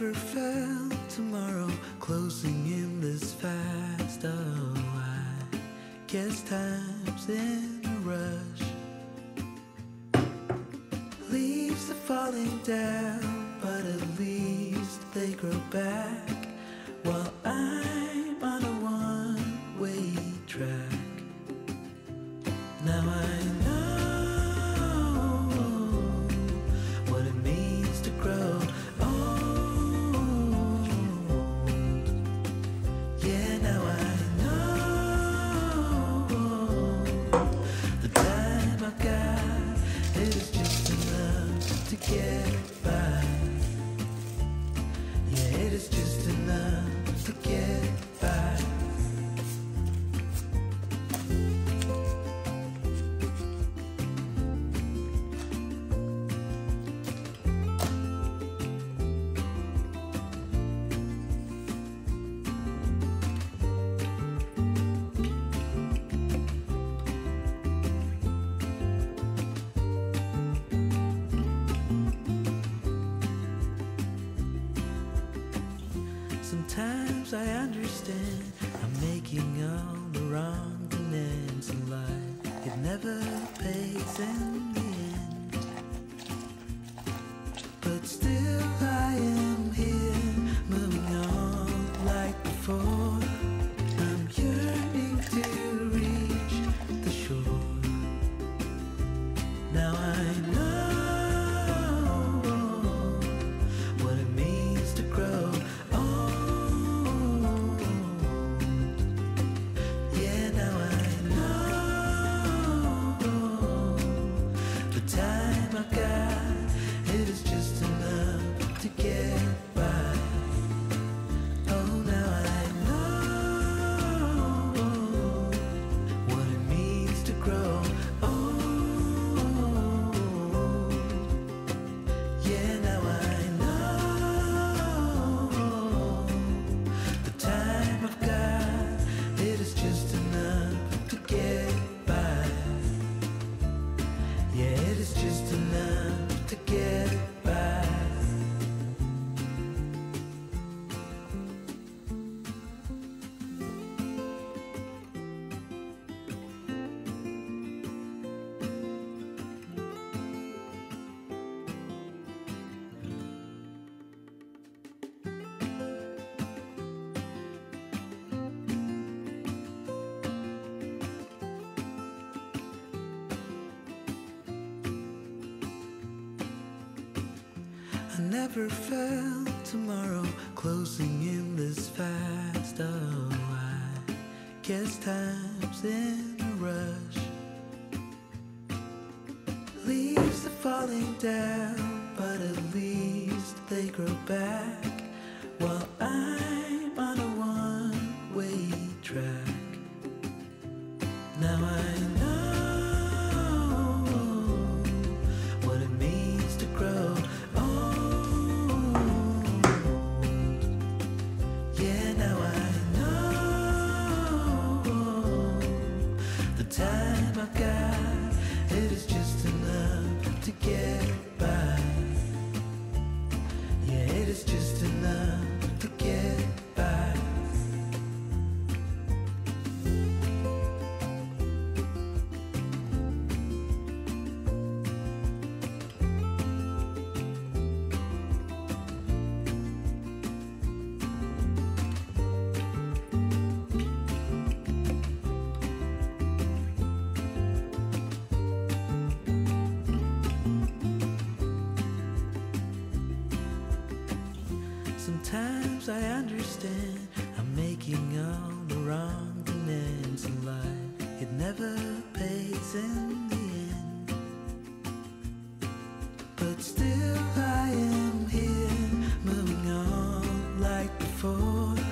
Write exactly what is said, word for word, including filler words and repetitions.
never felt tomorrow closing in this fast. Oh, I guess time's in a rush. Leaves are falling down, but at least they grow back, while I'm on a one-way track. Now I know what it means to grow old. Yeah, now I know the time I got is just enough to get by. Yeah, it is just enough to get by. Sometimes I understand I'm making all the wrong demands in life. It never pays in the end, but still I am here, moving on like before. I'm yearning to reach the shore. Now I know what it means to grow. I never felt tomorrow closing in this fast. Oh, I guess time's in a rush. Leaves are falling down, but at least they grow back, while I'm on a one-way track. Now I know what it means to grow. Time I got, it is just enough to get by. Yeah, it is just enough to get by. Sometimes I understand I'm making all the wrong demands in life. It never pays in the end, but still I am here, moving on like before.